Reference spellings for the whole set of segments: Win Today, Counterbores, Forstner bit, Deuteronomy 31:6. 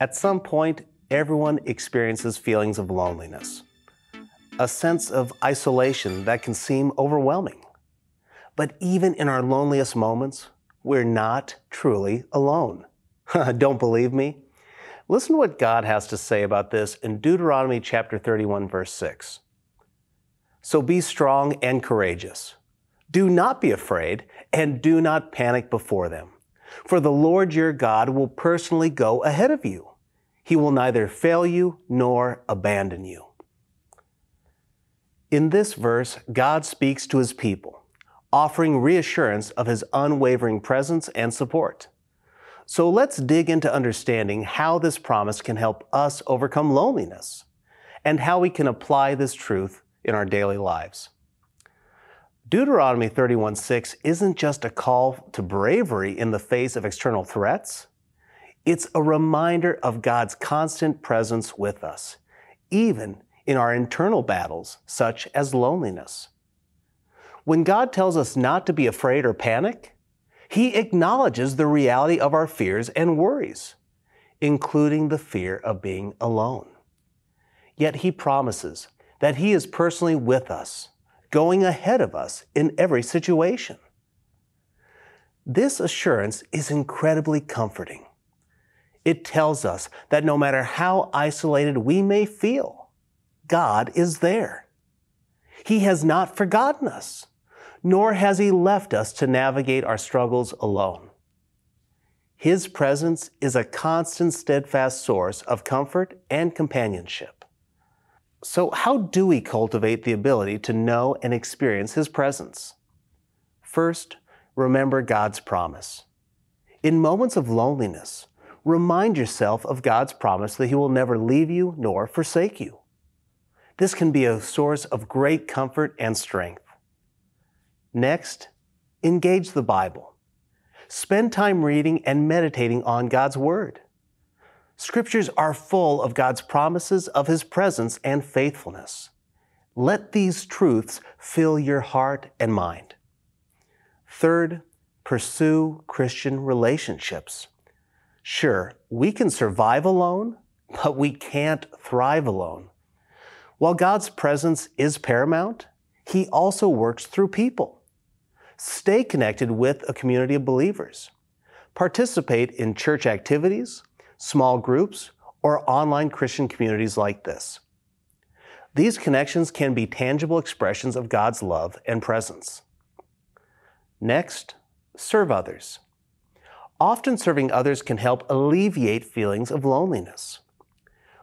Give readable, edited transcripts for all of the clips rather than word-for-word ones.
At some point, everyone experiences feelings of loneliness, a sense of isolation that can seem overwhelming. But even in our loneliest moments, we're not truly alone. Don't believe me? Listen to what God has to say about this in Deuteronomy chapter 31, verse 6. So be strong and courageous. Do not be afraid, and do not panic before them. For the Lord your God will personally go ahead of you. He will neither fail you nor abandon you. In this verse, God speaks to his people, offering reassurance of his unwavering presence and support. So let's dig into understanding how this promise can help us overcome loneliness and how we can apply this truth in our daily lives. Deuteronomy 31:6 isn't just a call to bravery in the face of external threats. It's a reminder of God's constant presence with us, even in our internal battles, such as loneliness. When God tells us not to be afraid or panic, he acknowledges the reality of our fears and worries, including the fear of being alone. Yet he promises that he is personally with us, going ahead of us in every situation. This assurance is incredibly comforting. It tells us that no matter how isolated we may feel, God is there. He has not forgotten us, nor has he left us to navigate our struggles alone. His presence is a constant, steadfast source of comfort and companionship. So how do we cultivate the ability to know and experience his presence? First, remember God's promise. In moments of loneliness, remind yourself of God's promise that he will never leave you nor forsake you. This can be a source of great comfort and strength. Next, engage the Bible. Spend time reading and meditating on God's Word. Scriptures are full of God's promises of his presence and faithfulness. Let these truths fill your heart and mind. Third, pursue Christian relationships. Sure, we can survive alone, but we can't thrive alone. While God's presence is paramount, he also works through people. Stay connected with a community of believers. Participate in church activities, small groups, or online Christian communities like this. These connections can be tangible expressions of God's love and presence. Next, serve others. Often serving others can help alleviate feelings of loneliness.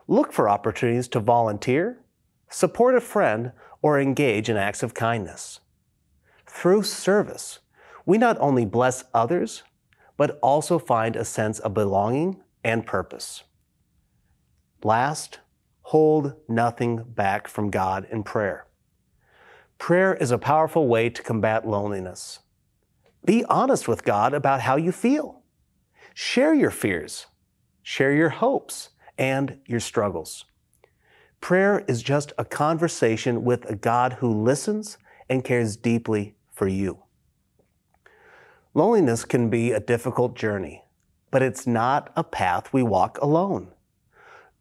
Look for opportunities to volunteer, support a friend, or engage in acts of kindness. Through service, we not only bless others, but also find a sense of belonging and purpose. Last, hold nothing back from God in prayer. Prayer is a powerful way to combat loneliness. Be honest with God about how you feel. Share your fears, share your hopes, and your struggles. Prayer is just a conversation with a God who listens and cares deeply for you. Loneliness can be a difficult journey, but it's not a path we walk alone.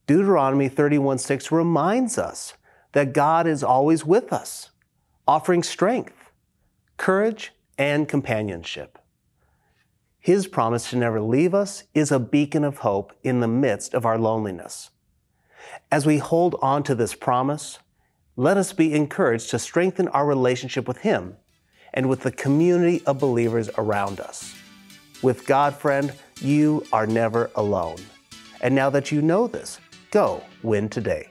Deuteronomy 31:6 reminds us that God is always with us, offering strength, courage, and companionship. His promise to never leave us is a beacon of hope in the midst of our loneliness. As we hold on to this promise, let us be encouraged to strengthen our relationship with him and with the community of believers around us. With God, friend, you are never alone. And now that you know this, go win today.